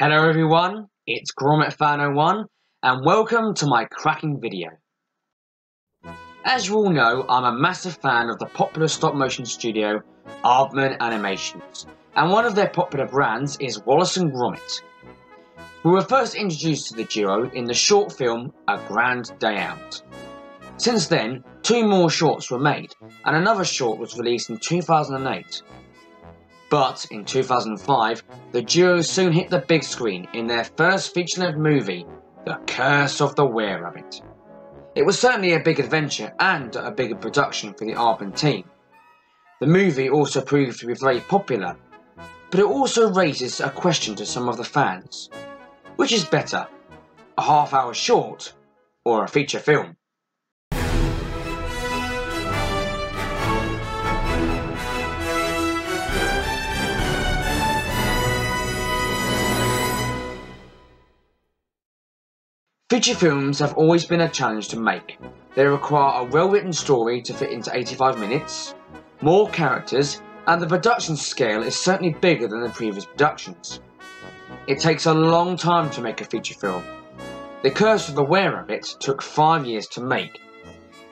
Hello everyone, it's GromitFan01 and welcome to my cracking video. As you all know, I'm a massive fan of the popular stop motion studio Aardman Animations, and one of their popular brands is Wallace and Gromit. We were first introduced to the duo in the short film A Grand Day Out. Since then, two more shorts were made and another short was released in 2008. But in 2005, the duo soon hit the big screen in their first feature-length movie, The Curse of the Were-Rabbit. It was certainly a big adventure and a bigger production for the Aardman team. The movie also proved to be very popular, but it also raises a question to some of the fans. Which is better, a half-hour short or a feature film? Feature films have always been a challenge to make. They require a well-written story to fit into 85 minutes, more characters, and the production scale is certainly bigger than the previous productions. It takes a long time to make a feature film. The Curse of the Were-Rabbit took 5 years to make.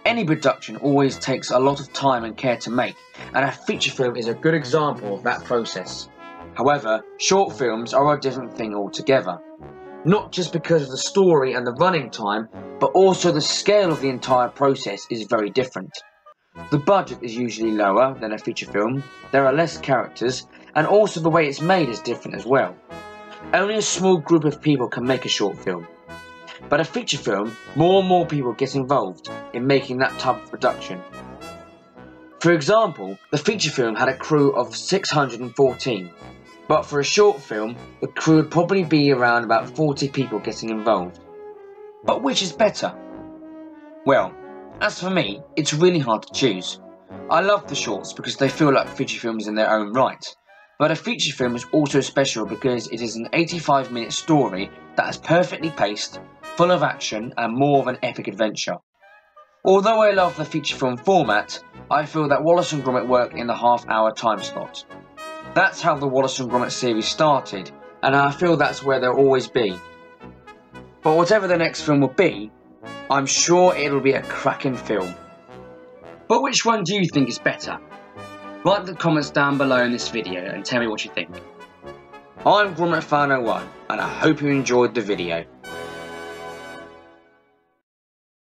Any production always takes a lot of time and care to make, and a feature film is a good example of that process. However, short films are a different thing altogether. Not just because of the story and the running time, but also the scale of the entire process is very different. The budget is usually lower than a feature film, there are less characters, and also the way it's made is different as well. Only a small group of people can make a short film. But a feature film, more and more people get involved in making that type of production. For example, the feature film had a crew of 614. But for a short film, the crew would probably be around about 40 people getting involved. But which is better? Well, as for me, it's really hard to choose. I love the shorts because they feel like feature films in their own right. But a feature film is also special because it is an 85-minute story that is perfectly paced, full of action and more of an epic adventure. Although I love the feature film format, I feel that Wallace and Gromit work in the half-hour time slot. That's how the Wallace and Gromit series started, and I feel that's where they'll always be. But whatever the next film will be, I'm sure it'll be a cracking film. But which one do you think is better? Write the comments down below in this video and tell me what you think. I'm GromitFan01, and I hope you enjoyed the video.